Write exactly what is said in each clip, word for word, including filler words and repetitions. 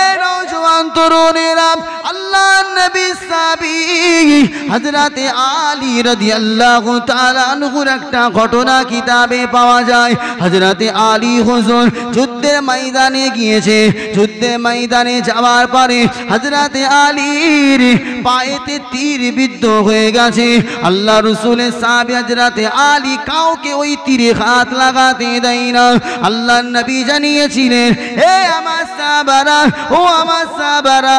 এ নওজোয়ান তরুণীরা, আল্লাহর নবী সাহাবী হযরত আলী রাদিয়াল্লাহু তাআলা আনহুর একটা ঘটনা কিতাবে পাওয়া যায়। হযরত আলী হুজুর যুদ্ধের ময়দানে গিয়েছে। যুদ্ধের ময়দানে যাওয়ার পরে হযরত আলীর পায়েতে তীর বিদ্ধ হয়ে গেছে। আল্লাহ রাসূলের সাহাবী হযরত আলী কাউকে ওই তীরে হাত লাগাতে দেয় না। আল্লাহর নবী জানিয়েছিলেন, হে আমার সাহাবারা, ও আমার সাহাবারা,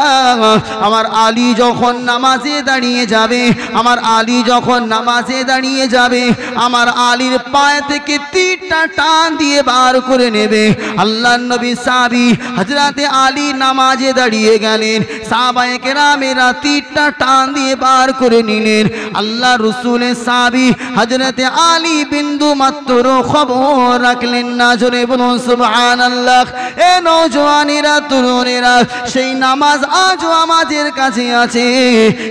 আমার আলী যখন নামাজে দাঁড়িয়ে যাবে, আমার আলী যখন নামাজে দাঁড়িয়ে যাবে, আমার আলীর পায়ে থেকে তীরটা টান দিয়ে বার করে নেবে। আল্লাহর নবী সাহাবী হযরত আলী নামাজে দাঁড়িয়ে গেলেন, সাহাবায়ে কেরামেরা তীরটা টান দিয়ে বার করে নিলেন। আল্লাহ রাসূলের সাহাবী হযরত আলী বিন্দু মাত্র খবর রাখলেন না। জোরে বলুন সুবহানাল্লাহ। এ নওজোয়ানেরা, তরুণেরা, সেই নামাজ আজও আমাদের কাছে আছে,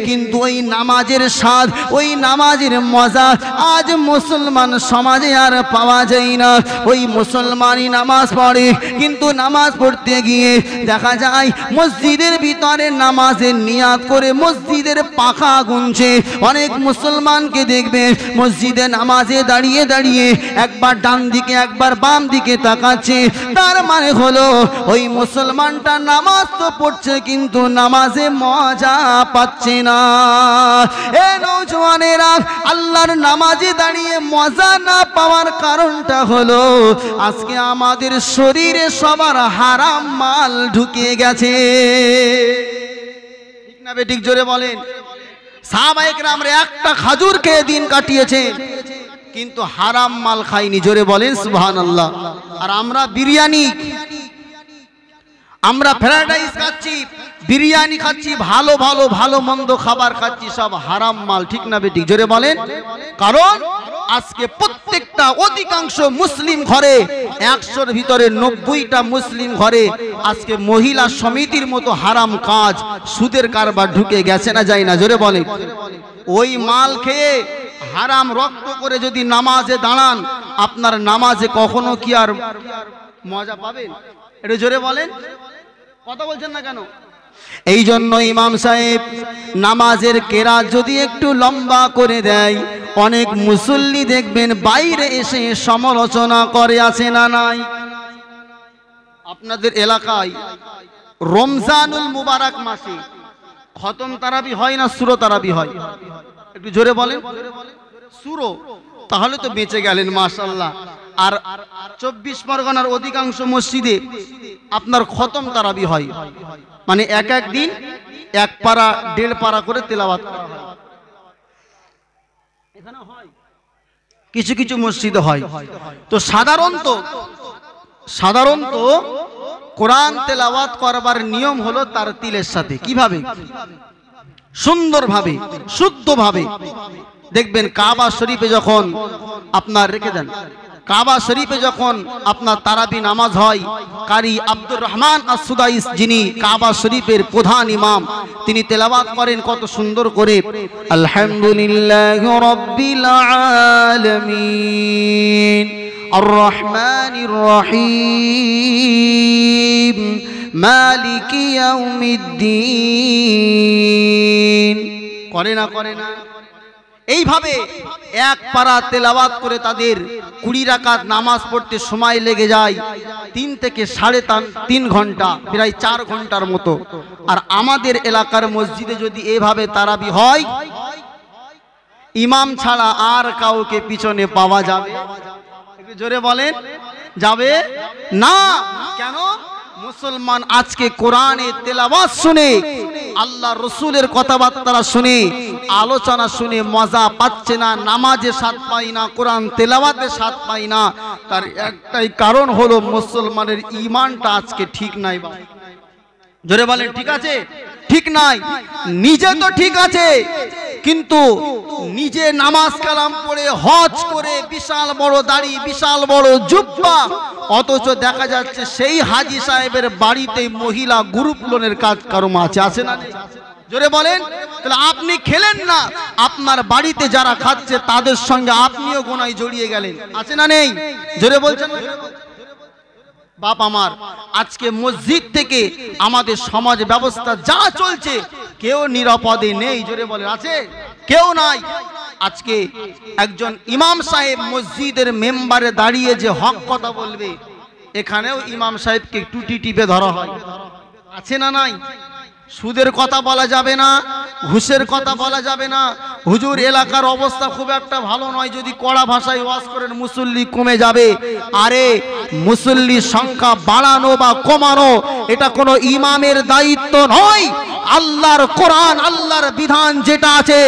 কিন্তু ওই নামাজের স্বাদ, ওই নামাজের মজা আজ মুসলমান সমাজে আর পাওয়া যায় না। ওই মুসলমানই নামাজ পড়ে, কিন্তু নামাজ পড়তে গিয়ে দেখা যায় মসজিদের ভিতরে নামাজের নিয়াত করে মসজিদের পাখা গুনছে। অনেক মুসলমানকে দেখবে মসজিদে নামাজে দাঁড়িয়ে দাঁড়িয়ে একবার ডান দিকে একবার বাম দিকে তাকাচ্ছে। তার মানে হলো ওই মুসলমানটা নামাজ তো পড়ছে, কিন্তু নামাজে মজা পাচ্ছে না। এ নওজোয়ানেরা, আল্লাহর নামাজে দাঁড়িয়ে মজা না পাওয়ার কারণটা হলো আজকে আমাদের শরীরে সবার হারাম মাল ঢুকে গেছে। ঠিক না বে? ঠিক জোরে বলেন। সাহাবায়ে কেরামরা একটা খাজুর খেয়ে দিন কাটিয়েছে, কিন্তু হারাম মাল খাইনি। জোরে বলেন সুবহানাল্লাহ। আর আমরা বিরিয়ানি, আমরা ফ্রাইড রাইস খাচ্ছি, বিরিয়ানি খাচ্ছি, ভালো ভালো ভালো মন্দ খাবার খাচ্ছি, সব হারাম মাল। ঠিক না বেটি? জোরে বলেন। কারণ আজকে প্রত্যেকটা অধিকাংশ মুসলিম ঘরে, একশোর ভিতরে নব্বইটা মুসলিম ঘরে আজকে মহিলা সমিতির মতো হারাম কাজ, সুদের কারবার ঢুকে গেছে। না যায় না? জোরে বলেন। ওই মাল খেয়ে হারাম রক্ত করে যদি নামাজে দাঁড়ান, আপনার নামাজে কখনো কি আর মজা পাবেন? এটা জোরে বলেন। কথা বলছেন না কেন? এই জন্য ইমাম সাহেব নামাজের কেরাত যদি একটু লম্বা করে দেয়, অনেক মুসল্লি দেখবেন বাইরে এসে সমালোচনা করে। আছে না নাই? আপনাদের এলাকায় রমজানুল মুবারক মাসে খতম তারাবি হয় না সুরো তারাবি হয়? একটু জোরে বলেন। সুরো। তাহলে তো বেঁচে গেলেন, মাশাআল্লাহ। আর চব্বিশ পরগনার অধিকাংশ মসজিদে আপনার খতম তারাবি হয়, মানে এক এক দিন এক পারা দেড় পারা করে তেলাওয়াত করা হয়। এখানে হয়, কিছু কিছু মসজিদে হয়। তো সাধারণত সাধারণত কোরআন তেলাওয়াত করবার নিয়ম হলো তারতিলের সাথে। কিভাবে? সুন্দরভাবে, শুদ্ধভাবে। দেখবেন কাবা শরীফে যখন আপনার রেখে দেন, কাবা শরীফে যখন আপনার তারাবি নামাজ হয়, কারি আব্দুর রহমান আস-সুদাইস, যিনি কাবা শরীফের প্রধান ইমাম, তিনি তেলাওয়াত করেন কত সুন্দর করে। আলহামদুলিল্লাহি রাব্বিল আলামিন আর রহমানির রহিম মালিকি ইয়াউমিদ্দিন। করে না? করে না? এইভাবে এক পারা তেলাওয়াত করে তাদের কুড়ি রাকাত নামাজ পড়তে সময় লেগে যায় তিন থেকে সাড়ে তিন ঘন্টা, প্রায় চার ঘন্টার মতো। আর আমাদের এলাকার মসজিদে যদি এভাবে তারাবি হয়, ইমাম ছাড়া আর কাউকে পিছনে পাওয়া যাবে? জোরে বলেন, যাবে না। কেন? মুসলমান আজকে কোরআনে তেলাওয়াত শুনে, আল্লাহ রসুলের কথাবার্তা শুনে, আলোচনা শুনে মজা পাচ্ছে না, নামাজে স্বাদ পাই না, কোরআন তেলাওয়াতে স্বাদ পাই না। তার একটাই কারণ হলো মুসলমানের ঈমানটা আজকে ঠিক নাই। জোরে বলেন, ঠিক আছে? ঠিক নাই। নিজে তো ঠিক আছে, কিন্তু নিজে নামাজ কালাম পড়ে, হজ করে, বিশাল বড় দাড়ি, বিশাল বড় জুব্বা, অথচ দেখা যাচ্ছে সেই হাজি সাহেবের বাড়িতে মহিলা গ্রুপ লোনের কাজকর্ম আছে। আছে না? জোরে বলেন। তাহলে আপনি খেলেন না, আপনার বাড়িতে যারা খাচ্ছে তাদের সঙ্গে আপনিও গোনায় জড়িয়ে গেলেন। আছে না নেই? জোরে বলছেন। বাপ আমার, আজকে মসজিদ থেকে আমাদের সমাজ ব্যবস্থা যা চলছে কেউ নিরাপদে নেই, জোরে বলে আছে কেউ নাই। আজকে একজন ইমাম সাহেব মসজিদের মেম্বারে দাঁড়িয়ে যে হক কথা বলবে, এখানেও ইমাম সাহেবকে টুটি টিপে ধরা হয়, আছে না নাই? সুদের কথা বলা যাবে না, ঘুষের কথা বলা যাবে না। হুজুর এলাকার অবস্থা খুব একটা ভালো নয়, যদি কড়া ভাষায় ওয়াজ করেন মুসল্লি কমে যাবে। আরে মুসল্লি সংখ্যা বাড়ানো বা কমানো এটা কোনো ইমামের দায়িত্ব নয়। আল্লাহর কোরআন, আল্লাহর বিধান যেটা আছে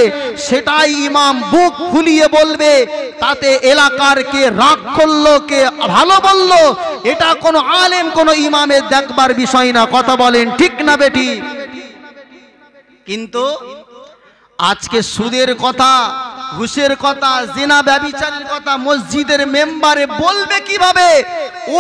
সেটাই ইমাম বুক ফুলিয়ে বলবে। তাতে এলাকার কে রাগ করলো, কে ভালো বললো, এটা কোনো আলেম, কোনো ইমামের দেখবার বিষয় না। কথা বলেন ঠিক না বেটি? কিন্তু আজকে সুদের কথা, ঘুষের কথা, জিনা ব্যভিচারের কথা মসজিদের মেম্বারে বলবে কিভাবে?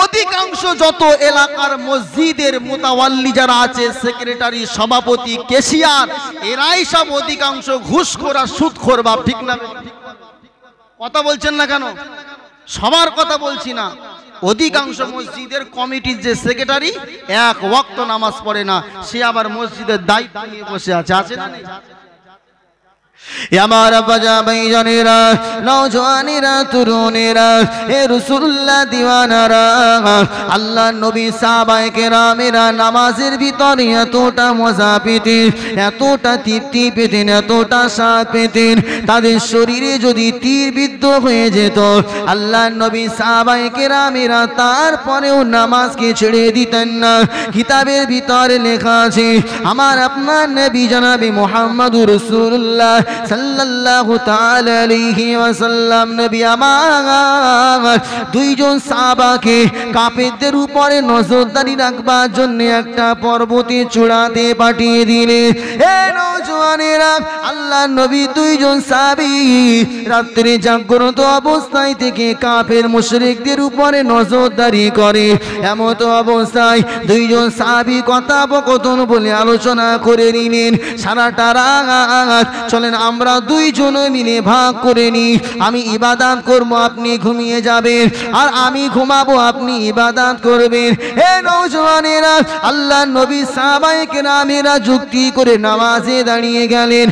অধিকাংশ যত এলাকার মসজিদের মুতাওয়াল্লি যারা আছে, সেক্রেটারি, সভাপতি, কেশিয়ার, এরাই সব অধিকাংশ ঘুষখোর আর সুদখোর। বাপ ঠিক না? কথা বলছেন না কেন? সবার কথা বলছি না, অধিকাংশ মসজিদের কমিটির যে সেক্রেটারি এক ওয়াক্ত নামাজ পড়ে না, সে আবার মসজিদের দায়িত্ব নিয়ে বসে আছে, আছে না? আমার বাজা ভাইজনেরা, নওজোয়ানেরা, তরুণেরা, এ রাসূলুল্লাহ দিওয়ানারা, আল্লাহর নবী সাহাবায়ে কেরামেরা নামাজের ভিতরে এতটা মজা পেতেন, এতটা তৃপ্তি পেতেন, এতটা স্বাদ পেতেন, তাদের শরীরে যদি তীর বিদ্ধ হয়ে যেত আল্লাহর নবী সাহাবায়ে কেরামেরা তারপরেও নামাজকে ছেড়ে দিতেন না। কিতাবের ভিতরে লেখা আছে আমার আপনার নবী জনাবে মুহাম্মদুর রাসূলুল্লাহ সাল্লাল্লাহু তাআলা আলাইহি ওয়াসাল্লাম নবী আমার দুইজন সাহাবাকে কাফেরদের উপরে নজরদারি রাখবার জন্য একটা পর্বতে চূড়াতে পাঠিয়ে দিলেন। এ নওজোয়ানেরা, আল্লাহর নবী দুইজন সাহাবী রাত্রে জাগ্রত অবস্থায় থেকে কাফের মুশরিকদের উপরে নজরদারি করে। এমত অবস্থায় দুইজন সাহাবী কথোপকথন বলে আলোচনা করে নিলেন সারাটা রাত। চলেন আমরা দুইজনে মিলে ভাগ করে নি, আমি ইবাদত করব, আপনি ঘুমিয়ে যাবেন, আর আমি ঘুমাবো, আপনি ইবাদত করবেন। হে নওজোয়ানেরা, আল্লাহর নবী সাহাবায়ে কেরামেরা যুক্তি করে নামাজে দাঁড়িয়ে গেলেন।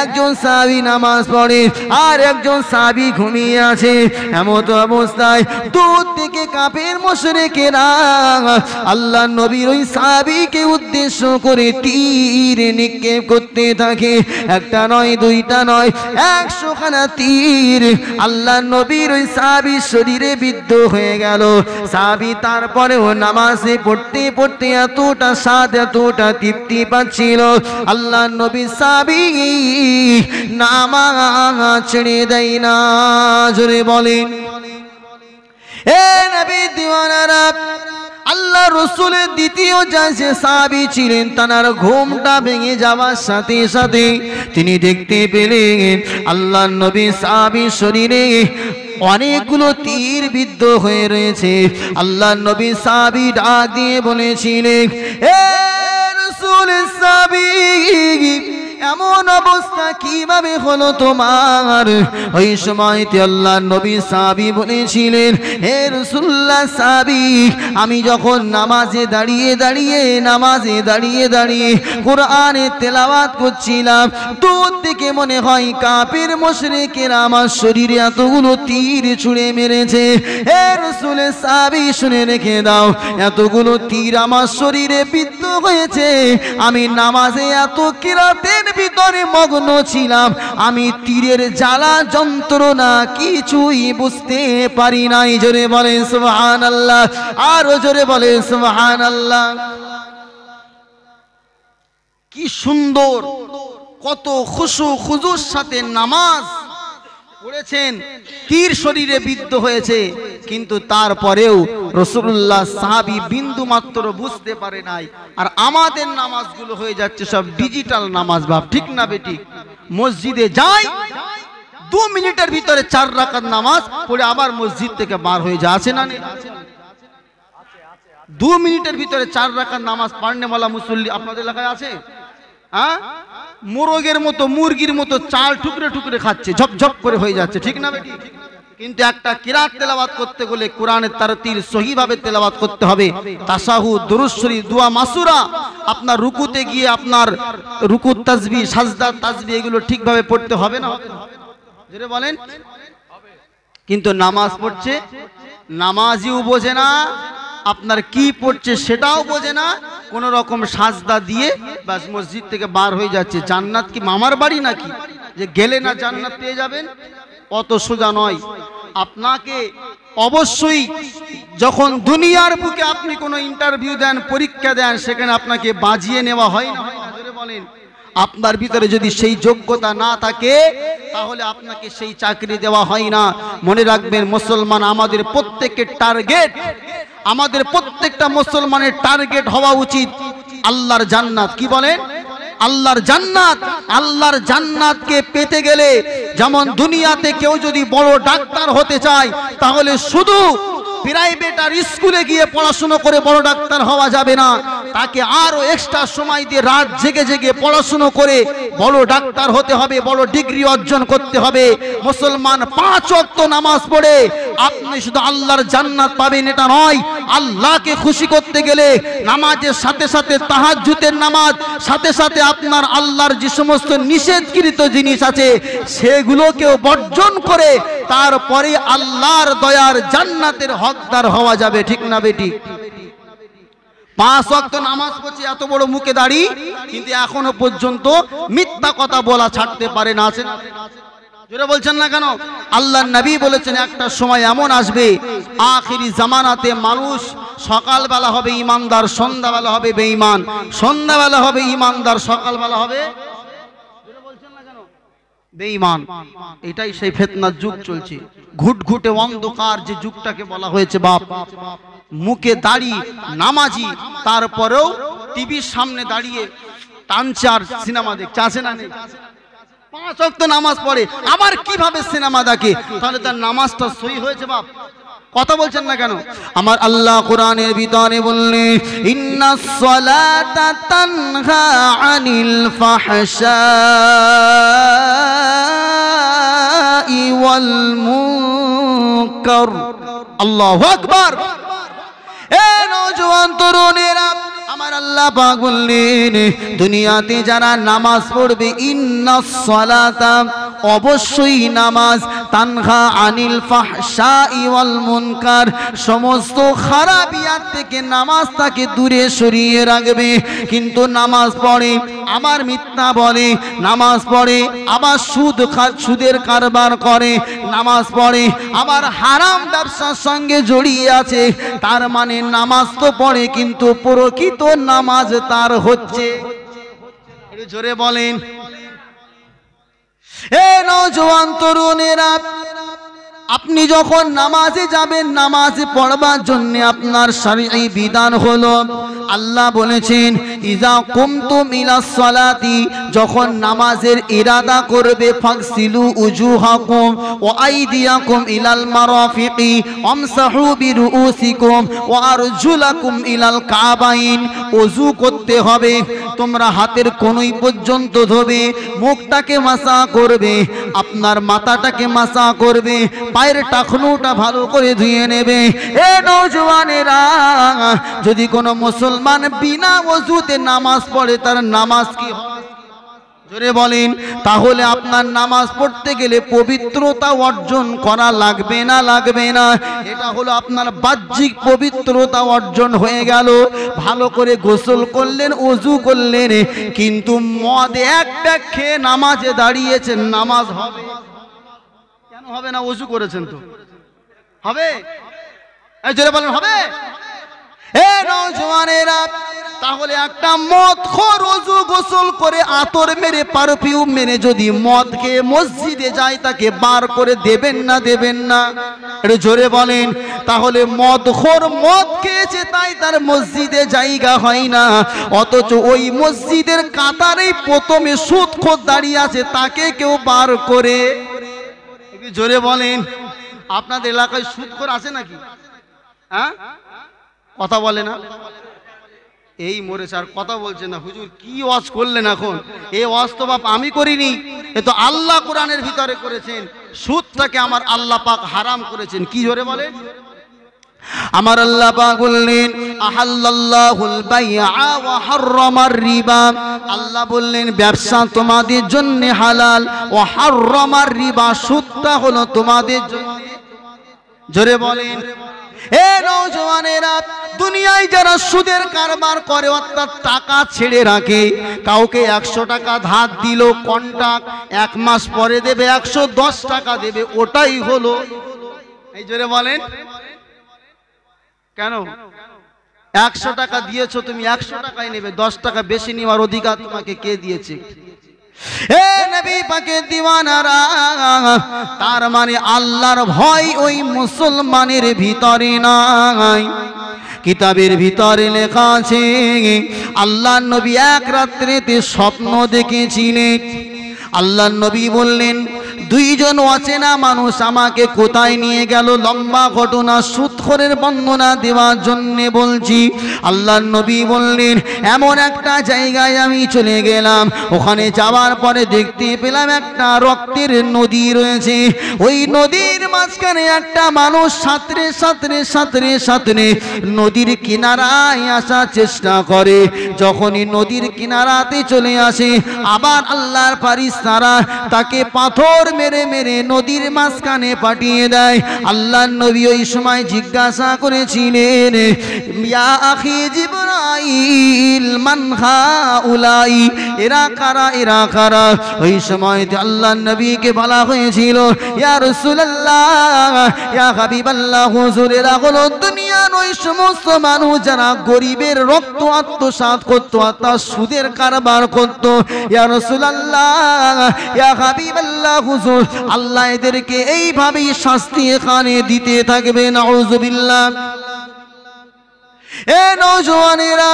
একজন সাহাবী নামাজ পড়ে আর একজন সাহাবী ঘুমিয়ে আছে। এমত অবস্থায় দূর থেকে কাফের মুশরিকেরা আল্লাহর নবীর ওই সাহাবীকে উদ্দেশ্য করে তীর নিক্ষেপ করতে থাকে। একটা নয়, দুইটা নয়, একশো খানা তীর আল্লাহর নবীর ওই সাহাবীর শরীরে বিদ্ধ হয়ে গেল। সাহাবী তারপরেও নামাজে পড়তে পড়তে এতটা স্বাদ, এতটা তৃপ্তি পাচ্ছিল, আল্লাহর নবী সাহাবী নামাজ ছেড়ে দেয় না, জোরে বলেন। এ নবী দিওয়ানারা, আল্লাহ রসুলের দ্বিতীয় যে সাহাবী ছিলেন তার ঘুমটা ভেঙে যাওয়ার সাথে সাথে তিনি দেখতে পেলেন আল্লাহর নবী সাহাবীর শরীরে অনেকগুলো তীর বিদ্ধ হয়ে রয়েছে। আল্লাহর নবী সাহাবী ডাক দিয়ে বলেছিলেন, এ রাসূল সাহাবী, এমন অবস্থা কিভাবে হলো তোমার? ওই সময় আল্লাহর নবী সাহাবী বলেছিলেন, হে রাসূলুল্লাহ সাহাবী, আমি যখন নামাজে দাঁড়িয়ে দাঁড়িয়ে নামাজে দাঁড়িয়ে দাঁড়িয়ে কোরআনে তেলাওয়াত করছিলাম, দূর থেকে মনে হয় কাফের মুশরিকেরা আমার শরীরে এতগুলো তীর ছুঁড়ে মেরেছে। হে রাসূল সাহাবী, শুনে রেখে দাও, এতগুলো তীর আমার শরীরে বিদ্ধ হয়েছে, আমি নামাজে এত কিরাতে ভিতরে মগ্ন ছিলাম, আমি তীরের জ্বালা যন্ত্রণা কিছুই বুঝতে পারি নাই। জোরে বলে সুবহানাল্লাহ, আরো জোরে বলে সুবহানাল্লাহ। কি সুন্দর, কত খুশু খুজুর সাথে নামাজ পড়েছেন, তীর শরীরে বিদ্ধ হয়েছে, কিন্তু তারপরেও রাসূলুল্লাহ সাহাবী বিন্দু মাত্র বুঝতে পারে নাই। আর আমাদের নামাজগুলো হয়ে যাচ্ছে সব ডিজিটাল নামাজ, বাপ ঠিক না বেটি? মসজিদে যাই, দু মিনিটের ভিতরে চার রাকাত নামাজ পড়ে আবার মসজিদ থেকে বার হয়ে যায়, আছে না? দু মিনিটের ভিতরে চার রাকাত নামাজ পড়নেওয়ালা মুসল্লি আপনাদের এলাকায় আছে? হ্যাঁ, মোরগের মতো, মুরগির মতো চাল টুকরে টুকরে খাচ্ছে, ঝপঝপ করে হয়ে যাচ্ছে, ঠিক না বেটি? কিন্তু একটা কিরাত তেলাওয়াত করতে গেলে কোরআনের তারতিল সহিভাবে তেলাওয়াত করতে হবে। তাসাহুদ, দুরূদ শরীফ, দোয়া মাসুরা, আপনার রুকুতে গিয়ে আপনার রুকুর তাসবিহ, সাজদার তাসবিহ, এগুলো ঠিকভাবে পড়তে হবে না? জোরে বলেন। কিন্তু নামাজ পড়ছে, নামাজিও বোঝে না আপনার কি পড়ছে সেটাও বোঝে না, কোনো রকম সাজদা দিয়ে বাস মসজিদ থেকে বার হয়ে যাচ্ছে। জান্নাত কি মামার বাড়ি নাকি যে গেলে না জান্নাত পেয়ে যাবেন? অত সোজা নয়। আপনাকে অবশ্যই যখন দুনিয়ার বুকে আপনি কোনো ইন্টারভিউ দেন, পরীক্ষা দেন, সেখানে আপনাকে বাজিয়ে নেওয়া হয় না? বলেন, আপনার ভিতরে যদি সেই যোগ্যতা না থাকে তাহলে আপনাকে সেই চাকরি দেওয়া হয় না। মনে রাখবেন মুসলমান, আমাদের প্রত্যেকের টার্গেট, আমাদের প্রত্যেকটা মুসলমানের টার্গেট হওয়া উচিত আল্লাহর জান্নাত। কি বলেন? আল্লাহর জান্নাত। আল্লাহর জান্নাতকে পেতে গেলে যেমন দুনিয়াতে কেউ যদি বড় ডাক্তার হতে চায় তাহলে শুধু প্রাইভেট আর স্কুলে গিয়ে পড়াশুনো করে বড় ডাক্তার হওয়া যাবে না, তাকে আরও এক্সট্রা সময় দিয়ে রাত জেগে জেগে পড়াশুনো করে বড় ডাক্তার হতে হবে, বড় ডিগ্রি অর্জন করতে হবে। মুসলমান, পাঁচ ওয়াক্ত নামাজ পড়ে আপনি শুধু আল্লাহর জান্নাত পাবেন এটা নয়। আল্লাহকে খুশি করতে গেলে নামাজের সাথে সাথে তাহাজ্জুদের নামাজ, সাথে সাথে আপনার আল্লাহর যে সমস্ত নিষেধকৃত জিনিস আছে সেগুলোকেও বর্জন করে তারপরে আল্লাহর দয়ার জান্নাতের হকদার হওয়া যাবে, ঠিক না বেটি? পাঁচ ওয়াক্ত নামাজ পড়ছে, এত বড় মুখে দাড়ি, কিন্তু এখনো পর্যন্ত মিথ্যা কথা বলা ছাড়তে পারে না। আছেন জোরে বলছেন না কেন? আল্লাহর নবী বলেছেন একটা সময় এমন আসবে আখিরি জামানাতে মানুষ সকালবেলা হবে ইমানদার, সন্ধ্যাবেলা হবে বেঈমান, সন্ধ্যাবেলা হবে ইমানদার, সকালবেলা হবে বেঈমান। এটাই সেই ফিতনার যুগ চলছে, ঘুটঘুটে অন্ধকার যে যুগটাকে বলা হয়েছে। বাপ, মুখে দাড়ি, নামাজি, তারপরেও টিভির সামনে দাঁড়িয়ে টানচার সিনেমা দেখছে। আছে না নেই? পাঁচ ওয়াক্ত নামাজ পড়ে আবার কিভাবে সিনেমা দেখে? তাহলে তার নামাজটা সহি হয়েছে? বাপ, কথা বলছেন না কেন? আমার আল্লাহ কোরআনের ভিতরে বললেন ইন্নাস সালাতা তানহা আনিল ফাহশাই ওয়াল মুনকার। আল্লাহু আকবার। এ নওজোয়ান তরুণেরা, আমার আল্লাহ পাক বললেন দুনিয়াতে যারা নামাজ পড়বে ইন্নাস সালাতা, অবশ্যই নামাজ, তানহা আনিল ফাহশাই ওয়াল মুনকার, সমস্ত খারাপিয়াত থেকে নামাজ তাকে দূরে সরিয়ে রাখবে। কিন্তু নামাজ পড়ে আবার মিথ্যা বলে, নামাজ পড়ে আবার সুদ সুদের কারবার করে, নামাজ পড়ে আবার হারাম ব্যবসার সঙ্গে জড়িয়ে আছে, তার মানে নামাজ তো পড়ে কিন্তু প্রকৃত নামাজ তার হচ্ছে। জোরে বলেন। এ নওজোয়ান তরুণেরা, আপনি যখন নামাজে যাবেন, নামাজে পড়বার জন্য আপনার শরঈ বিধান হলো আল্লাহ বলেছেন ইজা কুমতুম ইলাস সালাতি, যখন নামাজের ইরাদা করবে ফাগসিলু উজুহাকুম ওয়া আইদিয়াকুম ইলাল মারাফিকি ওয়ামসাহু বিরুউসিকুম ওয়া আরজুলাকুম ইলাল কাবাইন। ওযু করতে হবে, তোমরা হাতের কোনই পর্যন্ত ধোবে, মুখটাকে মাসা করবে, আপনার মাথাটাকে মাসা করবে, পায়ের টাকনুটা ভালো করে ধুয়ে নেবে। এ নওজোয়ানেরা, যদি কোনো মুসলমান বিনা ওযুতে নামাজ পড়ে তার নামাজ কি হয়? জোরে বলেন। তাহলে আপনার নামাজ পড়তে গেলে পবিত্রতা অর্জন করা লাগবে না? লাগবে না। এটা হলো আপনার বাহ্যিক পবিত্রতা অর্জন হয়ে গেল, ভালো করে গোসল করলেন, ওযু করলেন, কিন্তু মদ এক ব্যাগ খেয়ে নামাজে দাঁড়িয়েছেন, নামাজ হবে কেন? হবে না। ওযু করেছেন তো? হবে? এই জোরে বলেন, হবে। এ নওজোয়ানেরা, তাহলে একটা মদখোর ওযু গোসল করে আতর মেরে পারফিউম মেরে যদি মদ খেয়ে মসজিদে যায় তাকে বার করে দেবেন না? দেবেন না। এটা জোরে বলেন। তাহলে মদখোর মদ খেয়েছে তাই তার মসজিদে জায়গা হয় না, অথচ ওই মসজিদের কাতারেই প্রথমে সুদখোর দাঁড়িয়ে আছে, তাকে কেউ বার করে। জোরে বলেন। আপনাদের এলাকায় সুদখোর আছে নাকি? হ্যাঁ, কথা বলে না। এই মরে স্যার কথা বলছে না। হুজুর কি ওয়াজ করলেন এখন? এই ওয়াজ তো বাপ আমি করিনি, এ তো আল্লাহ কোরআনের ভিতরে করেছেন। সুদটাকে আমার আল্লাহ পাক হারাম করেছেন। কি জোরে বলেন? আমার আল্লাহ পাক বললেন আহাল্লাল্লাহুল বাইআ ওয়া হাররামার রিবা। আল্লাহ বললেন ব্যবসা তোমাদের জন্য হালাল, ওয়া হাররামার রিবা সুদটা হলো তোমাদের জন্য। জোরে বলেন। এ নওজওয়ানেরা, দুনিয়ায় যারা সুদের কারবার করে অর্থাৎ টাকা ছেড়ে রাখে, কাউকে একশো টাকা ধার দিল কন্ট্রাক্ট, এক মাস পরে দেবে একশো দশ টাকা দেবে, ওটাই হলো। এই জোরে বলেন কেন? একশো টাকা দিয়েছো তুমি, একশো টাকাই নেবে, দশ টাকা বেশি নেওয়ার অধিকার তোমাকে কে দিয়েছে? এ নবী পাকের দিওয়ানারা, তার মানে আল্লাহর ভয় ওই মুসলমানের ভিতরে নাই। কিতাবের ভিতরে লেখা আছে আল্লাহর নবী এক রাত্রিতে স্বপ্ন দেখেছিলেন। আল্লাহর নবী বললেন দুইজন অচেনা মানুষ আমাকে কোথায় নিয়ে গেল, লম্বা ঘটনা, সুদখোরের বন্দনা দেওয়ার জন্যে বলছি। আল্লাহর নবী বললেন এমন একটা জায়গায় আমি চলে গেলাম, ওখানে যাওয়ার পরে দেখতে পেলাম একটা রক্তের নদী রয়েছে, ওই নদীর মাঝখানে একটা মানুষ সাঁতরে সাঁতরে সাঁতরে সাঁতরে নদীর কিনারায় আসার চেষ্টা করে। যখনই নদীর কিনারাতে চলে আসে আবার আল্লাহর ফারিস্তারা তাকে পাথর মেরে মেরে নদীর মাঝখানে পাঠিয়ে দেয়। আল্লাহর নবী ওই সময় জিজ্ঞাসা করেছিলেন ইয়া আখি জিবরাইল মান হাউলাই, এরা কারা এরা কারা? ওই সময় আল্লাহর নবীকে বলা হয়েছিল ইয়া রাসূলুল্লাহ ইয়া হাবিবাল্লাহ, হুজুর এরা হলো দুনিয়ার ওই সমস্ত মানুষ যারা গরিবের রক্ত আত্মসাৎ করত, অর্থাৎ সুদের কারবার করত। ইয়া রাসূলুল্লাহ ইয়া হাবিবাল্লাহ হুজুর, আল্লাহ এদেরকে এইভাবেই শাস্তি এখানে দিতে থাকবে। নাউযুবিল্লাহ। এ নওজোয়ানেরা,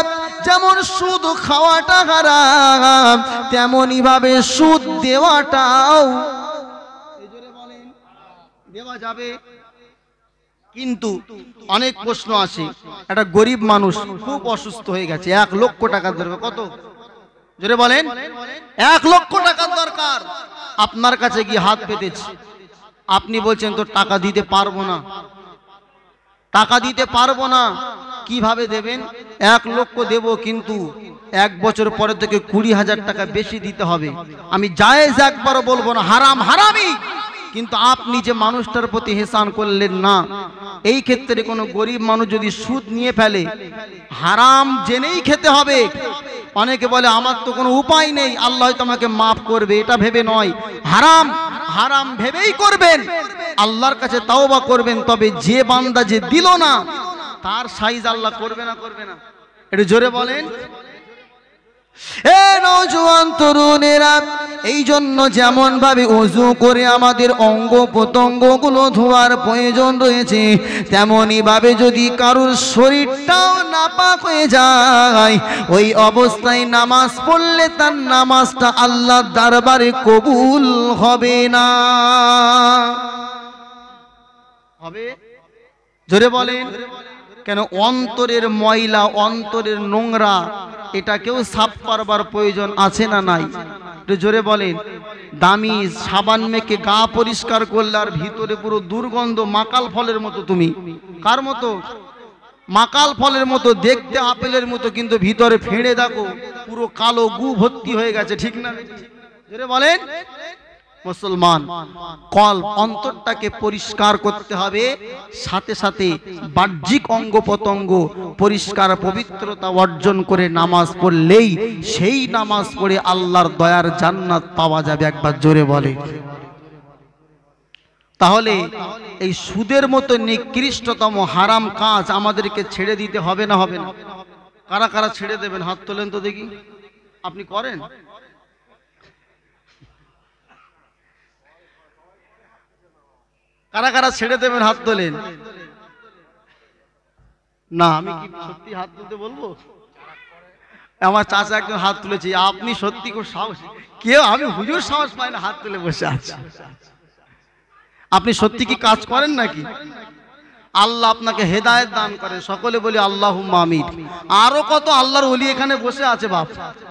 যেমন সুদ খাওয়াটা হারাম তেমনই ভাবে সুদ দেওয়াটাও। দেওয়া যাবে, কিন্তু অনেক প্রশ্ন আসে। একটা গরিব মানুষ খুব অসুস্থ হয়ে গেছে, এক লক্ষ টাকা দরকার। কত? জোরে বলেন। এক লক্ষ টাকা দরকার। আপনার কাছে গিয়ে হাত পেতেছি, আপনি বলছেন তো টাকা দিতে পারবো না, টাকা দিতে পারবো না। কিভাবে দেবেন? এক লক্ষ দেব, কিন্তু এক বছর পরে থেকে কুড়ি হাজার টাকা বেশি দিতে হবে। আমি জায়েজ একবারও বলবো না, হারাম হারামি। কিন্তু আপনি যে মানুষটার প্রতি হেসান করলেন না, এই ক্ষেত্রে কোনো গরিব মানুষ যদি সুদ নিয়ে ফেলে হারাম জেনেই খেতে হবে। অনেকে বলে আমার তো কোনো উপায় নেই, আল্লাহ হয়তো আমাকে মাফ করবে, এটা ভেবে নয়, হারাম হারাম ভেবেই করবেন। আল্লাহর কাছে তাওবা করবেন। তবে যে বান্দা যে দিল না তার সাইজ আল্লাহ করবে না, করবে না। একটু জোরে বলেন। এ নওজোয়ান তরুণেরা, এই জন্য যেমন ভাবে ওযু করে আমাদের অঙ্গ প্রত্যঙ্গগুলো ধোয়ার প্রয়োজন রয়েছে, তেমনই ভাবে যদি কারোর শরীরটাও নাপাক হয়ে যায়, ওই অবস্থায় নামাজ পড়লে তার নামাজটা আল্লাহর দরবারে কবুল হবে না। হবে? জোরে বলেন। কেন? অন্তরের ময়লা, অন্তরের নোংরা, এটাকেও সাফ করবার প্রয়োজন আছে না নাই? একটু জোরে বলেন। দামি সাবান মেখে গা পরিষ্কার করলে আর ভিতরে পুরো দুর্গন্ধ, মাকাল ফলের মতো। তুমি কার মতো? মাকাল ফলের মতো, দেখতে আপেলের মতো, কিন্তু ভিতরে ফেঁড়ে দেখো পুরো কালো গু ভর্তি হয়ে গেছে, ঠিক না? জোরে বলেন। মুসলমান, কল অন্তরটাকে পরিষ্কার করতে হবে, সাথে সাথে বাহ্যিক অঙ্গ প্রত্যঙ্গ পরিষ্কার পবিত্রতা অর্জন করে নামাজ পড়লেই সেই নামাজ পড়ে আল্লাহর দয়ার জান্নাত পাওয়া যাবে। একবার জোরে বলে। তাহলে এই সুদের মতো নিকৃষ্টতম হারাম কাজ আমাদেরকে ছেড়ে দিতে হবে না? হবে না? কারা কারা ছেড়ে দেবেন? হাত তোলেন তো দেখি। আপনি করেন? কারা কারা ছেড়ে দেবেন? হাত তোলেন না। আমি কি সত্যি হাত তুলতে বলবো? আমার চাচা একজন হাত তুলেছে। আপনি সত্যি খুব সাহসী। কেউ আমি হুজুর সাহস পাই না হাত তুলে বসে আছে। আপনি সত্যি কি কাজ করেন নাকি? আল্লাহ আপনাকে হেদায়েত দান করে। সকলে বলি আল্লাহুম্মা আমিন। আরো কত আল্লাহর ওলি এখানে বসে আছে বাপ,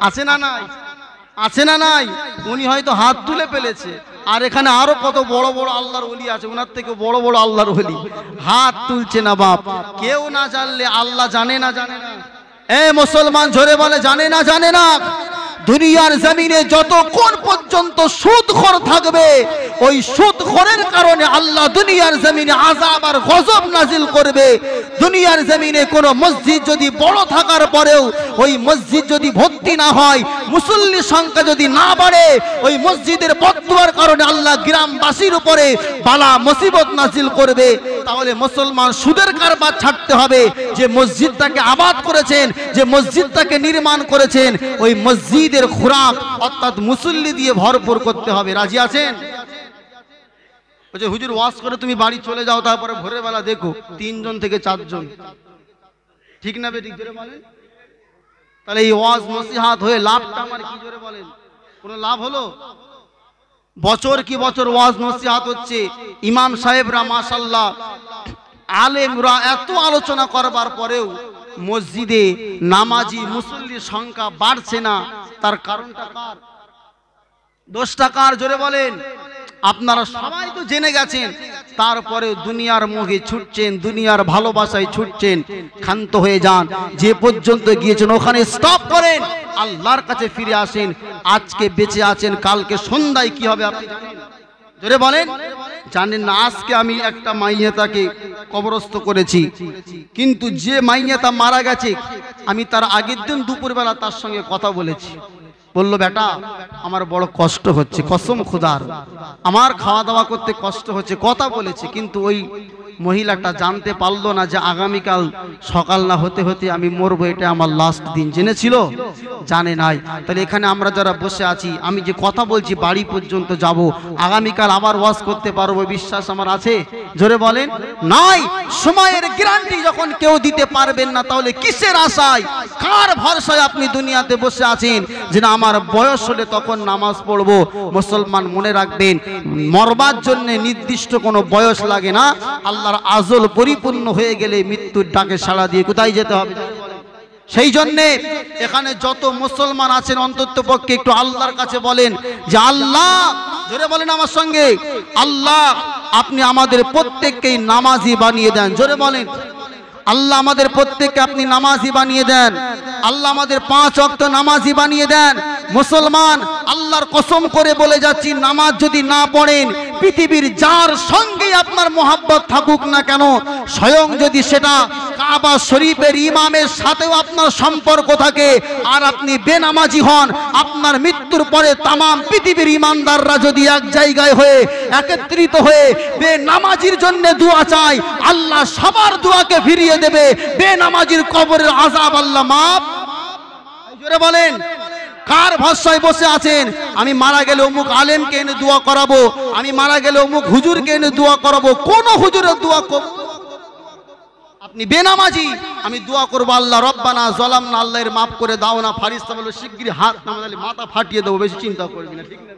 আছে না নাই? আছে না নাই, উনি হয়তো হাত তুলে ফেলেছে। আর এখানে আরো কত বড় বড় আল্লাহর ওলি আছে, ওনার থেকে বড় বড় আল্লাহর ওলি হাত তুলছে না। বাপ কেউ না জানলে আল্লাহ জানে না, জানে না? এ মুসলমান জোরে বলে জানে না, জানে না? দুনিয়ার জমিনে যতক্ষণ পর্যন্ত সুদখোর থাকবে, ওই সুদখোরের কারণে আল্লাহ দুনিয়ার জমিনে আযাব আর গজব নাজিল করবে। দুনিয়ার জমিনে কোন মসজিদ যদি বড় থাকার পরেও ওই মসজিদ যদি ভর্তি না হয়, মুসল্লির সংখ্যা যদি না বাড়ে, ওই মসজিদের বদদুয়ার কারণে আল্লাহ গ্রামবাসীর উপরে বালা মুসিবত নাজিল করবে। তাহলে মুসলমান সুদের কারবার ছাড়তে হবে। যে মসজিদটাকে আবাদ করেছেন, যে মসজিদটাকে নির্মাণ করেছেন, ওই মসজিদ খুরাক অর্থাৎ মুসল্লি দিয়ে ভরপুর করতে হবে। রাজি আছেন? হুজুর ওয়াজ করে তুমি বাড়ি চলে যাও, তারপরে ভোরের বেলা দেখো তিনজন থেকে চারজন, ঠিক না? বেঠিক জোরে বলেন। তাহলে এই ওয়াজ নসিহাত হয়ে লাভটা আমার কি? জোরে বলেন, কোনো লাভ হলো? বছর কি বছর ওয়াজ নসিহাত হচ্ছে, ইমাম সাহেবরা মাশাআল্লাহ আলেমরা এত আলোচনা করবার পরেও মসজিদে নামাজি মুসল্লির সংখ্যা বাড়ছে না। তার কারণটা কার? দোষটা কার? জোরে বলেন। আপনারা সবাই তো জেনে গেছেন, তারপরে দুনিয়ার মোহে ছুটছেন, দুনিয়ার ভালোবাসায় ছুটছেন। ক্ষান্ত হয়ে যান, যে পর্যন্ত গিয়েছেন ওখানে স্টপ করেন, আল্লাহর কাছে ফিরে আসেন। আজকে বেঁচে আছেন, কালকে সন্ধ্যায় কি হবে আপনি জানেন? জোরে বলেন, জানেন না? আজকে আমি একটা মাইয়াতাকে কবরস্থ করেছি, কিন্তু যে মাইয়াতা মারা গেছে আমি তার আগের দিন দুপুরবেলা তার সঙ্গে কথা বলেছি। বললো, বেটা আমার বড় কষ্ট হচ্ছে, কসম খোদার আমার খাওয়া দাওয়া করতে কষ্ট হচ্ছে। কথা বলেছি, কিন্তু ওই মহিলাটা জানতে পারলো না যে আগামীকাল সকাল না হতে হতে আমি মরবো, এটা আমার লাস্ট দিন। জেনেছিল? জানে নাই। তাহলে এখানে আমরা যারা বসে আছি, আমি যে কথা বলছি বাড়ি পর্যন্ত যাব, আগামীকাল আবার ওয়াজ করতে পারবো, বিশ্বাস আমার আছে? জোরে বলেন, নাই। সময়ের গ্যারান্টি যখন কেউ দিতে পারবেন না, তাহলে কিসের আশায়, কার ভরসায় আপনি দুনিয়াতে বসে আছেন? যে না আমার বয়স হলে তখন নামাজ পড়বো। মুসলমান মনে রাখবেন, মরবার জন্য নির্দিষ্ট কোনো বয়স লাগে না। আল্লাহর আজল পরিপূর্ণ হয়ে গেলে মৃত্যুর ডাকে সাড়া দিয়ে কোথায় যেতে হবে? সেই জন্যে এখানে যত মুসলমান আছেন অন্তত পক্ষে একটু আল্লাহর কাছে বলেন যে আল্লাহ, জোরে বলেন আমার সঙ্গে, আল্লাহ আপনি আমাদের প্রত্যেককেই নামাজি বানিয়ে দেন। জোরে বলেন, আল্লাহ আমাদের প্রত্যেককে আপনি নামাজি বানিয়ে দেন। আল্লাহ আমাদের পাঁচ ওয়াক্ত নামাজি বানিয়ে দেন। মুসলমান আল্লাহর কসম করে বলে যাচ্ছি, নামাজ যদি না পড়েন, পৃথিবীর যার সঙ্গে আপনার মোহাব্বত থাকুক না কেন, স্বয়ং যদি সেটা কাবা শরীফের ইমামের সাথেও আপনার সম্পর্ক থাকে আর আপনি বেনামাজি হন, আপনার মৃত্যুর পরে তামাম পৃথিবীর ইমানদাররা যদি এক জায়গায় হয়ে একত্রিত হয়ে বেনামাজির জন্য দোয়া চায়, আল্লাহ সবার দোয়াকে ফিরিয়ে দেবে। বেনামাজির কবরের আযাব আল্লাহ মাফ। জোরে বলেন, কার ভরসায় বসে আছেন? আমি মারা গেলে অমুক আলেমকে এনে দোয়া করাবো, আমি মারা গেলে অমুক হুজুরকে এনে দোয়া করাবো। কোন হুজুরের দোয়া কবুল? আপনি বেনামাজি, আমি দোয়া করবো আল্লাহ রব্বানা যালামনা, আল্লাহর মাফ করে দাও না। ফারিস্তা বলল, শিগগিরই হাত নামা, মাথা ফাটিয়ে দেবো, বেশি চিন্তা করবি না। ঠিক না?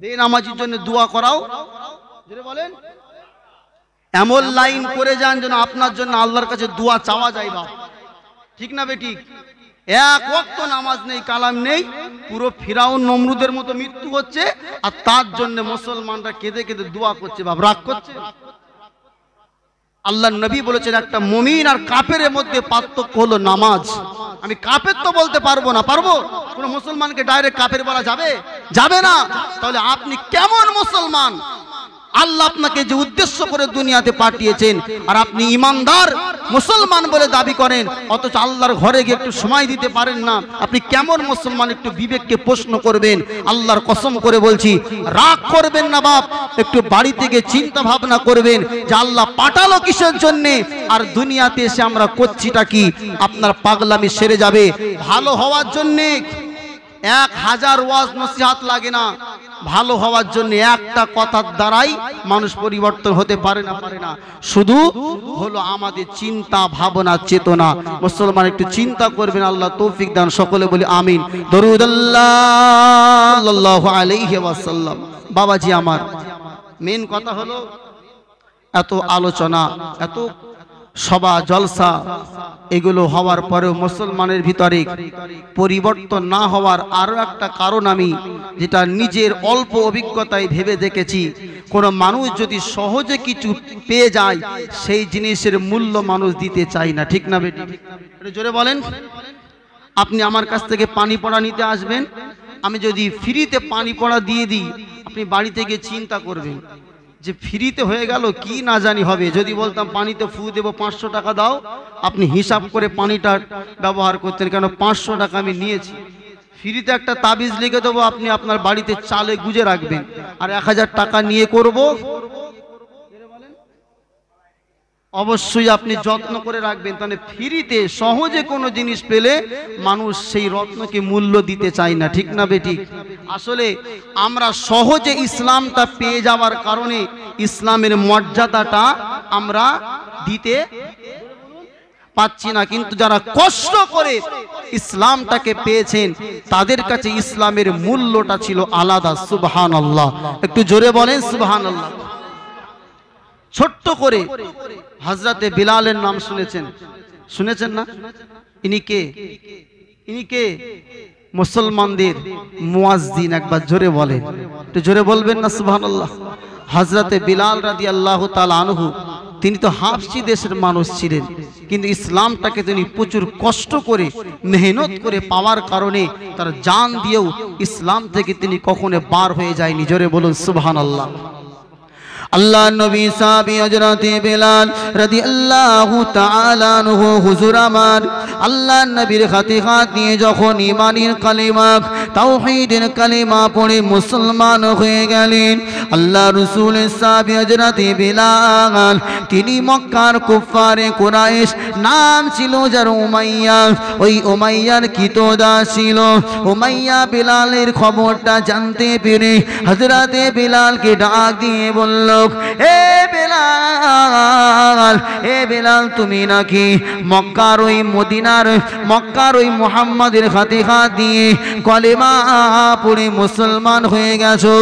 বেনামাজির জন্য দোয়া করাও। জোরে বলেন, এমন লাইন করে যান যেন আপনার জন্য আল্লাহর কাছে দোয়া চাওয়া যায়। বাপ ঠিক না? বেঠিক? এক ওয়াক্ত নামাজ নেই, কালাম নেই, পুরো ফিরাউন নমরুদের মতো মৃত্যু হচ্ছে, আর তার জন্য মুসলমানরা কেঁদে কেঁদে দোয়া করছে। বাপ রাগ করছে? আল্লাহর নবী বলেছেন, একটা মুমিন আর কাফেরের মধ্যে পার্থক্য হলো নামাজ। আমি কাফের তো বলতে পারবো না, পারবো? কোনো মুসলমানকে ডাইরেক্ট কাফের বলা যাবে? যাবে না। তাহলে আপনি কেমন মুসলমান? আল্লাহ আপনাকে যে উদ্দেশ্য করে দুনিয়াতে পাঠিয়েছেন, আর আপনি ইমানদার মুসলমান বলে দাবি করেন, অথচ আল্লাহর ঘরে গিয়ে একটু সময় দিতে পারেন না, আপনি কেমন মুসলমান? একটু বিবেককে প্রশ্ন করবেন। আল্লাহর কসম করে বলছি, রাগ করবেন না বাপ, একটু বাড়ি থেকে চিন্তা ভাবনা করবেন যে আল্লাহ পাঠালো কিসের জন্যে, আর দুনিয়াতে এসে আমরা করছিটা কি? আপনার পাগলামি সেরে যাবে। ভালো হওয়ার জন্যে এক হাজার ওয়াজ নসিহত লাগে না, ভালো হওয়ার জন্য একটা কথার দ্বারাই মানুষ পরিবর্তন হতে পারে না, পারে না। শুধু হলো আমাদের চিন্তা ভাবনা, চেতনা। মুসলমান একটু চিন্তা করবেন, আল্লাহ তৌফিক দান। সকলে বলি আমিন। দরুদ সাল্লাল্লাহু আলাইহি ওয়াসাল্লাম। বাবাজি আমার মেন কথা হলো, এত আলোচনা, এত সভা জলসা এগুলো হওয়ার পরেও মুসলমানের ভিতরে পরিবর্তন না হওয়ার আরও একটা কারণ আমি যেটা নিজের অল্প অভিজ্ঞতায় ভেবে দেখেছি, কোনো মানুষ যদি সহজে কিছু পেয়ে যায় সেই জিনিসের মূল্য মানুষ দিতে চায় না। ঠিক না বেটি? জোরে বলেন। আপনি আমার কাছ থেকে পানি পড়া নিতে আসবেন, আমি যদি ফ্রিতে পানি পড়া দিয়ে দিই আপনি বাড়ি থেকে চিন্তা করবেন যে ফ্রিতে হয়ে গেল কি না জানি হবে। যদি বলতাম পানিতে ফু দেবো পাঁচশো টাকা দাও, আপনি হিসাব করে পানিটা ব্যবহার করতেন, কেন পাঁচশো টাকা আমি নিয়েছি। ফ্রিতে একটা তাবিজ লিখে দেবো, আপনি আপনার বাড়িতে চালে গুজে রাখবেন, আর এক হাজার টাকা নিয়ে করব। অবশ্যই আপনি যত্ন করে রাখবেন। তাহলে ফ্রিতে সহজে কোনো জিনিস পেলে মানুষ সেই রত্নকে মূল্য দিতে চায় না। ঠিক না বেটি? আসলে আমরা সহজে ইসলামটা পেয়ে যাওয়ার কারণে ইসলামের মর্যাদাটা আমরা দিতে পাচ্ছি না, কিন্তু যারা কষ্ট করে ইসলামটাকে পেয়েছেন তাদের কাছে ইসলামের মূল্যটা ছিল আলাদা। সুবহানাল্লাহ, একটু জোরে বলেন সুবহানাল্লাহ। ছোট্ট করে হযরতে বিলালের নাম শুনেছেন, শুনেছেন না? ইনি কে? ইনি কে? মুসলমানদের মুয়াজ্জিন। একবার জোরে বলেন, একটু জোরে বলবেন না সুবহানাল্লাহ। হযরতে বিলাল রাদিয়াল্লাহু তাআলা আনহু তিনি তো হাবশি দেশের মানুষ ছিলেন, কিন্তু ইসলামটাকে তিনি প্রচুর কষ্ট করে মেহনত করে পাওয়ার কারণে তার জান দিয়েও ইসলাম থেকে তিনি কখনো বার হয়ে যায়নি। জোরে বলুন সুবহানাল্লাহ। আল্লাহ নবী সাহাবী হযরত বিলাল রাদিয়াল্লাহু তাআলা আনহু হুজুর আমার আল্লাহর নবীর খাতিকাত নিয়ে যখন ঈমানের কালিমা তাওহীদের কালিমা পড়ে মুসলমান হয়ে গেলেন, আল্লাহ রাসূলের সাহাবী হযরত বিলাল তিনি মক্কার কুফারে কুরাইশ, নাম ছিল যার উমাইয়া, ওই উমাইয়ার কিতদাস ছিল। উমাইয়া বিলালের খবরটা জানতে পেরে হযরত বিলালকে ডাক দিয়ে বলল, এ বেলাল, এ বেলাল তুমি নাকি মক্কার ওই মদিনার মক্কার ওই মুহাম্মাদের ফাতিহা দিয়ে কলেমা পড়ে মুসলমান হয়ে গেছো?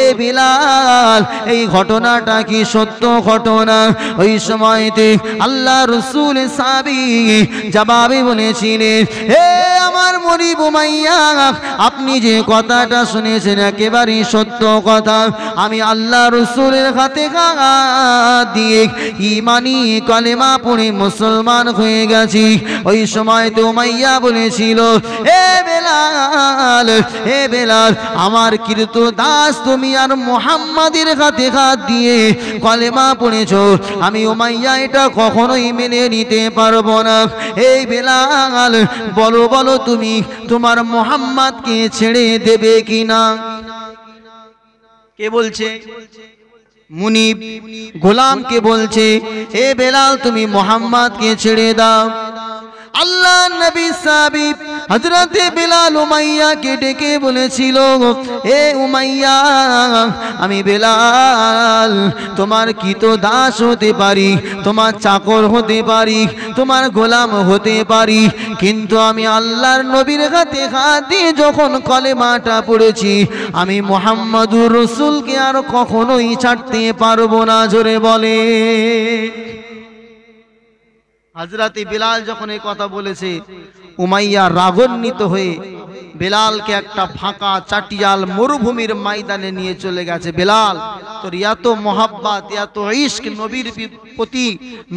এ বেলাল, এই ঘটনাটা কি সত্য ঘটনা? ওই সময়তে আল্লাহ রাসূল সাহাবী জবাবে বলেছিলেন, হে আমার মুরিদ উমাইয়া, আপনি যে কথাটা শুনেছেন একেবারেই সত্য কথা। আমি আল্লাহ রাসূলের দিয়ে ইমানি কলেমা পড়ে মুসলমান হয়ে গেছি। ওই সময় তো উমাইয়া বলেছিল, এ বেলাল, এ বেলাল, আমার কৃত দাস তুমি আর মুহাম্মাদের হাতে হাত দিয়ে কলেমা পড়েছ, আমি উমাইয়া এটা কখনোই মেনে নিতে পারবো না। এই বেলাল, বলো বলো তুমি তোমার মুহাম্মাদকে ছেড়ে দেবে কিনা? কে বলছে? মুনিব গোলামকে বলছে, এ বেলাল তুমি মুহাম্মাদকে ছেড়ে দাও। আল্লাহ নবী সাহাবী হযরত বিলাল উমাইয়াকে ডেকে বলেছিল, এ উমাইয়া, আমি বেলাল তোমার কিতদাস হতে পারি, তোমার চাকর হতে পারি, তোমার গোলাম হতে পারি, কিন্তু আমি আল্লাহর নবীর হাতে হাত দিয়ে যখন কলেমাটা পড়েছি আমি মুহাম্মাদুর রাসূলকে আর কখনোই ছাড়তে পারবো না। জোরে বলে। হযরত বিলাল যখন এই কথা বলেছে, উমাইয়া রাগান্বিত হয়ে বেলালকে একটা ফাঁকা চাটিয়াল মরুভূমির ময়দানে নিয়ে চলে গেছে। বেলাল, তোর এত মহাব্বত, এত ইশক নবীর প্রতি,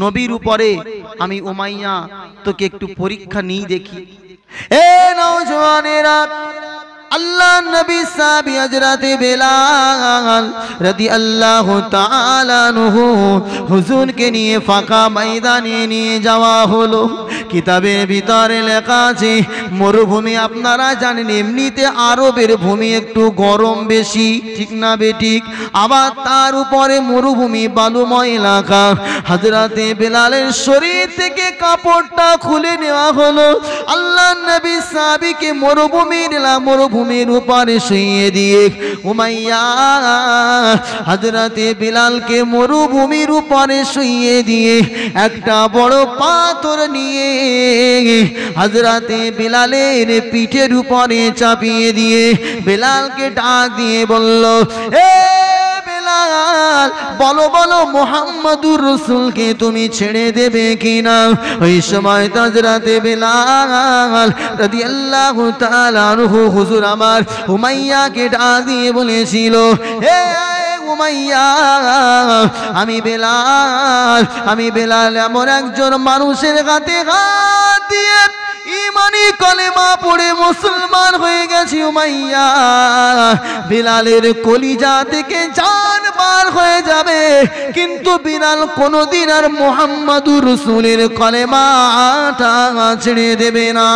নবীর উপরে, আমি উমাইয়া তোকে একটু পরীক্ষা নিয়ে দেখি। এ নওজোয়ানেরা, আল্লাহ নবী সাহাবী হযরত বেলাল রাদিয়াল্লাহু তাআলা আনহু হুজুরকে নিয়ে ফাঁকা ময়দানে নিয়ে যাওয়া হলো। কিতাবের ভিতরে লেখা আছে, মরুভূমি আপনারা জানেন এমনিতে আরবের ভূমি একটু গরম বেশি, ঠিক না বেঠিক? আবার তার উপরে মরুভূমি বালুময় এলাকা। হযরত বেলালের শরীর থেকে কাপড়টা খুলে নেওয়া হলো, আল্লাহর নবী সাহাবীকে মরুভূমির মরুভূমি ভূমির উপরে শুইয়ে দিয়ে উমাইয়া হযরত বিলালকে মরুভূমির উপরে শুইয়ে দিয়ে একটা বড় পাথর নিয়ে হযরত বিলালের পিঠের উপরে চাপিয়ে দিয়ে বিলালকে ডাক দিয়ে বলল, এ বেলাল, বিলাল, বলো বলো মুহাম্মাদুর রাসূলকে তুমি ছেড়ে দেবে কিনা? ওই সময় হযরতে বিলাল রাদিয়াল্লাহু তাআলা আনহু হুজুর আমার উমাইয়াকে ডাক দিয়ে বলেছিল, হে উমাইয়া, আমি বেলাল আমি বেলাল এমন একজন মানুষের হাতে হাত দিয়ে ইমানি কলেমা পড়ে মুসলমান হয়ে গেছি। উমাইয়া, বিলালের কলিজা থেকে জান বার হয়ে যাবে, কিন্তু বিলাল কোনোদিন আর মুহাম্মাদুর রাসূলের কলেমাটা ছেড়ে দেবে না।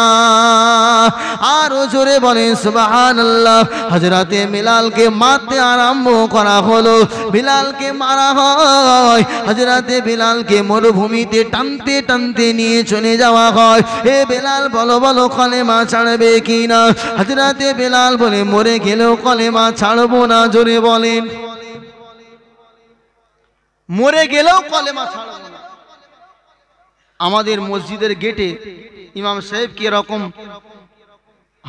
আরো জোরে বলেন সুবহানাল্লাহ। হযরতে বিলালকে মারতে আরম্ভ করা হলো, বিলালকে মারা হয়। হযরতে বিলালকে মরুভূমিতে টানতে টানতে নিয়ে চলে যাওয়া হয়। এ বেলাল, বলো বলো কলেমা ছাড়বে কিনা? হযরতে বেলাল বলে, মরে গেলেও কলেমা ছাড়বো না। জোরে বলেন, মরে গেলেও কলেমা ছাড়বো না। আমাদের মসজিদের গেটে ইমাম সাহেব কি রকম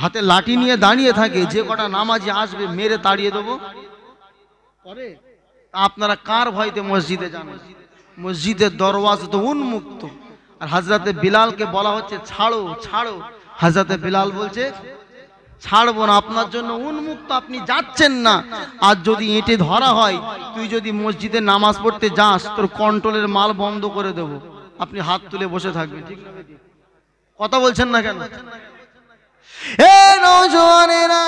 হাতে লাঠি নিয়ে দাঁড়িয়ে থাকে, যে কটা নামাজি আসবে মেরে তাড়িয়ে দেবো। পরে আপনারা কার ভয়তে মসজিদে যান? মসজিদের দরওয়াজা তো উন্মুক্ত, আর হযরতে বিলালকে বলা হচ্ছে ছাড়ো ছাড়ো। হযরতে বিলাল বলছে, ছাড়বো না, আপনার জন্য উন্মুক্ত, আপনি যাচ্ছেন না। আর যদি এঁটে ধরা হয়, তুই যদি মসজিদে নামাজ পড়তে যাস তোর কন্ট্রোলের মাল বন্ধ করে দেব, আপনি হাত তুলে বসে থাকবেন। ঠিক কথা বলছেন না কেন? এ নওজোয়ানেরা,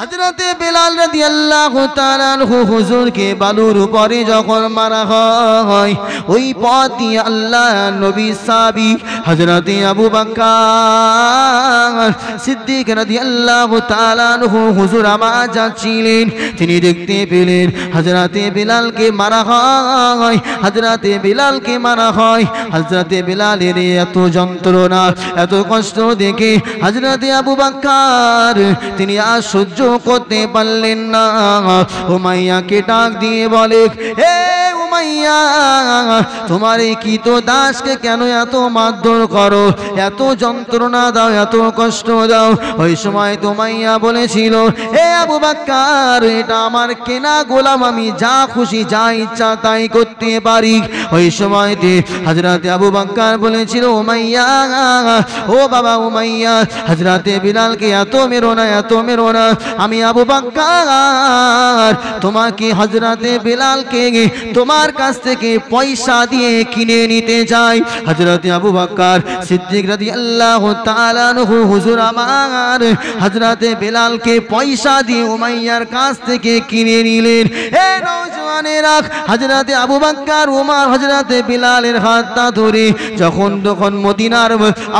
হযরতে বেলাল রাদিয়াল্লাহু তাআলা আনহু হুজুরকে বালুর উপরে যখন মারা হয়, ওই পথে আল্লাহ নবী সাহাবী হযরতে আবু বকর সিদ্দিক রাদিয়াল্লাহু তাআলা আনহু হুজুর আমার যাচ্ছিলেন। তিনি দেখতে পেলেন হযরতে বেলালকে মারা হয়, হযরতে বেলালকে মারা হয়। হযরতে বেলালের এত যন্ত্রণা, এত কষ্ট দেখে হযরতে আবু বকর তিনি আর সহ্য করতে পারলেন না। উমাইয়াকে ডাক দিয়ে বলে, হে উমাইয়া, তোমার এই কৃত দাসকে কেন এত মারধর করো, এত যন্ত্রণা দাও, এত কষ্ট দাও? ওই সময় উমাইয়া বলেছিল, হে আবু বকর, এটা আমার কেনা গোলাম, আমি যা খুশি যা ইচ্ছা তাই করতে পারি। ওই সময়তে হযরতে আবু বকর বলেছিল, উমাইয়া, ও বাবা উমাইয়া, হযরতে বিলালকে এত মেরো না, এত মেরো না। আমি আবু বকর তোমাকে হযরতে বিলালকে তোমার কাছ থেকে পয়সা দিয়ে কিনে নিতে চাই। হযরতে আবু বকর সিদ্দিক রাদিয়াল্লাহু তাআলা আনহু হুজুর আমার হযরতে বিলালকে পয়সা দিয়ে উমাইয়ার কাছ থেকে কিনে নিলেন। এ নওজোয়ানেরা, হযরতে আবু বকর উমার হযরতে বিলালের হাতটা ধরে যখন তখন মদিনার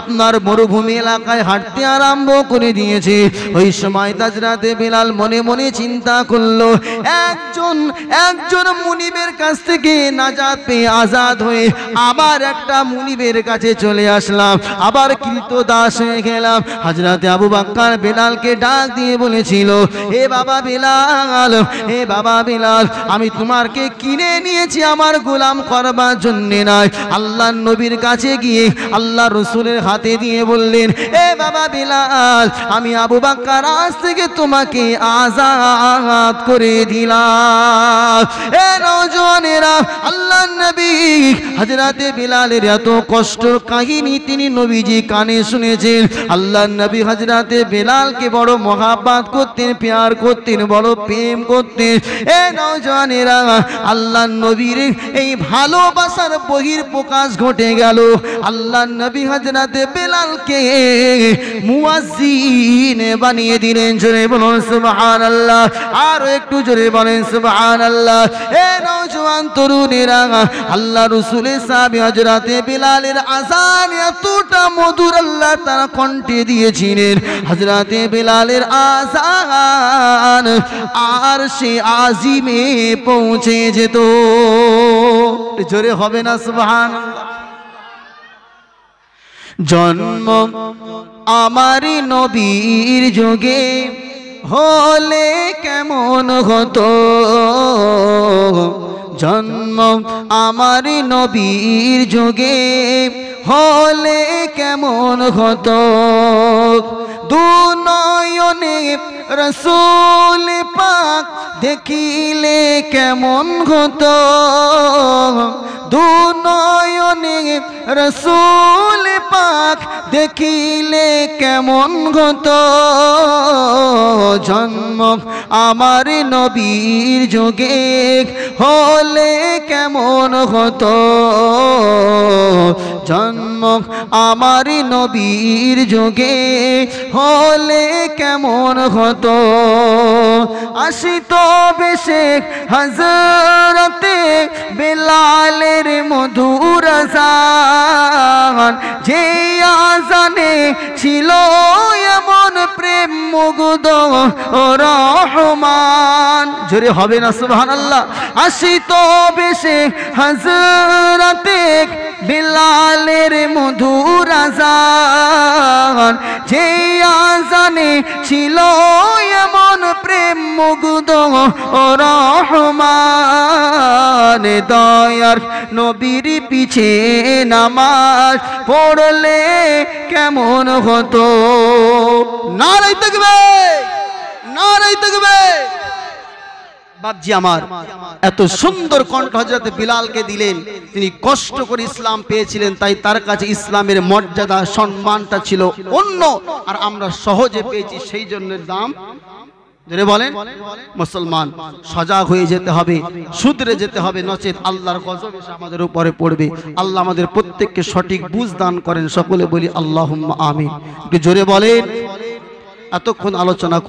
আপনার মরুভূমি এলাকায় হাঁটতে আরম্ভ করে দিয়েছে। ওই সময় হযরতে বিলাল মনে মনে চিন্তা করলো, একজন একজন মুনিবের কাছ থেকে নাজাত পেয়ে আজাদ হয়ে আবার একটা মুনিবের কাছে চলে আসলাম, আবার কৃত দাস হয়ে গেলাম। হযরতে আবু বকর বিলালকে ডাক দিয়ে বলেছিল, হে বাবা বিলাল, হে বাবা বিলাল, আমি তোমাকে কিনে নিয়েছি আমার গোলাম করবার জন্যে নয়। আল্লাহর নবীর কাছে গিয়ে আল্লাহর রাসূলের হাতে দিয়ে বললেন, এ বাবা বিলাল, আমি আবু বকর আজ থেকে তোমাকে আজাদ করে দিলাম। এ নওজোয়ানেরা, আল্লাহর নবী হযরতে বিলালের এত কষ্টের কাহিনী তিনি নবীজি কানে শুনেছেন। আল্লাহর নবী হযরতে বিলালকে বড় মহাব্বত করতেন, প্যার করতেন, বড় প্রেম করতেন। এ নওজোয়ানেরা, আল্লাহর নবীর এই ভালোবাসার বহির প্রকাশ ঘটে গেল। আল্লাহর নবী হযরতে বিলালকে মুয়াজ্জিন বানিয়ে দিলেন। জোরে বলুন সুবহানাল্লাহ, আর একটু জোরে বলেন সুবহানাল্লাহ। এ নওজোয়ান তরুণেরা, আল্লাহর রাসূলের সাহাবী হযরতে বিলালের আযান এতটা মধুর আল্লাহ তাআলা কণ্ঠে দিয়েছিলেন, হযরতে বিলালের আযান আরশে আজিমে পৌঁছে যেত। জোরে হবে না সুবহানাল্লাহ? জন্ম আমারই নবীর যুগে হলে কেমন হতো, জন্ম আমারই নবীর যুগে হলে কেমন হতো, দু নয়নে রসুল পাক দেখিলে কেমন হতো, দুনয়নে রসুল পাক দেখিলে কেমন হতো। জন্ম আমার নবীর যুগে হলে কেমন হতো, জন্ম আমার নবীর যুগে হলে কেমন হতো। আসিত বেশে হজরতে বেলালের মধুর আযান, যে আযানে ছিল এমন প্রেম মুগ্ধ ও রহমান। জোরে হবে না সুবহানাল্লাহ। আসিত বেশে হজরতে বেলালের মধুর আযান, যে আযানে ছিল এমন প্রেম মুগ্ধ ও রহমান। দয়ার নবীর পিছে নামাজ পড়লে কেমন হতো। নারায়ে তাকবীর, নারায়ে তাকবীর। বাপজি আমার এত সুন্দর কণ্ঠ হযরত বিলালকে দিলেন, তিনি কষ্ট করে ইসলাম পেয়েছিলেন, তাই তার কাছে ইসলামের মর্যাদা সম্মানটা ছিল অন্য, আর আমরা সহজে পেয়েছি সেই জন্য দাম। যারা বলেন মুসলমান সজাগ হয়ে যেতে হবে, শুধরে যেতে হবে, নচেত আল্লাহর গজব এসে আমাদের উপরে পড়বে। আল্লাহ আমাদের প্রত্যেককে সঠিক বুঝ দান করেন, সকলে বলি আল্লাহুম্মা আমিন। একটু জোরে বলেন। এতক্ষণ আলোচনা